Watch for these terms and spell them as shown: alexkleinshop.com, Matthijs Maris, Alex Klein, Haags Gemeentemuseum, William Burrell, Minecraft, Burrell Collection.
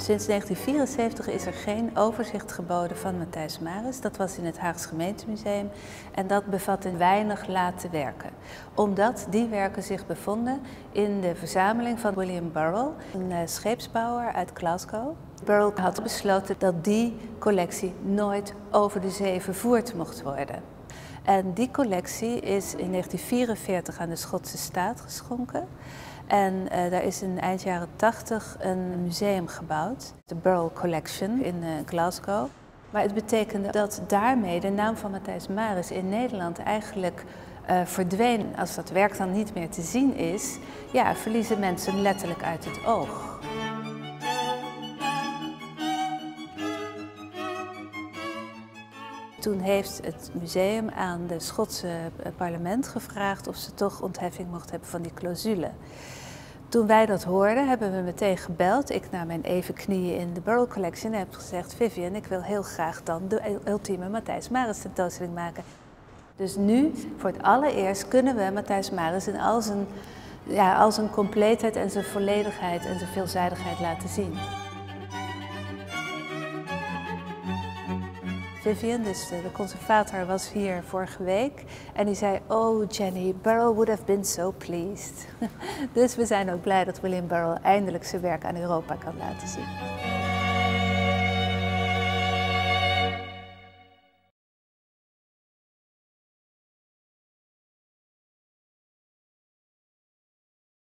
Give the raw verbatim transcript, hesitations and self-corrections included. Sinds negentien vierenzeventig is er geen overzicht geboden van Matthijs Maris. Dat was in het Haags Gemeentemuseum en dat bevatte weinig late werken. Omdat die werken zich bevonden in de verzameling van William Burrell, een scheepsbouwer uit Glasgow. Burrell had besloten dat die collectie nooit over de zee vervoerd mocht worden. En die collectie is in negentien vierenveertig aan de Schotse staat geschonken. En uh, daar is in eind jaren tachtig een museum gebouwd, de Burrell Collection in uh, Glasgow. Maar het betekende dat daarmee de naam van Matthijs Maris in Nederland eigenlijk uh, verdween. Als dat werk dan niet meer te zien is, ja, verliezen mensen letterlijk uit het oog. Toen heeft het museum aan het Schotse parlement gevraagd of ze toch ontheffing mocht hebben van die clausule. Toen wij dat hoorden, hebben we meteen gebeld. Ik nam mijn even knieën in de Burrell Collection en heb gezegd: Vivian, ik wil heel graag dan de ultieme Matthijs Maris tentoonstelling maken. Dus nu, voor het allereerst, kunnen we Matthijs Maris in al zijn, ja, al zijn compleetheid en zijn volledigheid en zijn veelzijdigheid laten zien. Vivian, dus de conservator, was hier vorige week en die zei: "Oh Jenny, Burrell would have been so pleased." Dus we zijn ook blij dat William Burrell eindelijk zijn werk aan Europa kan laten zien.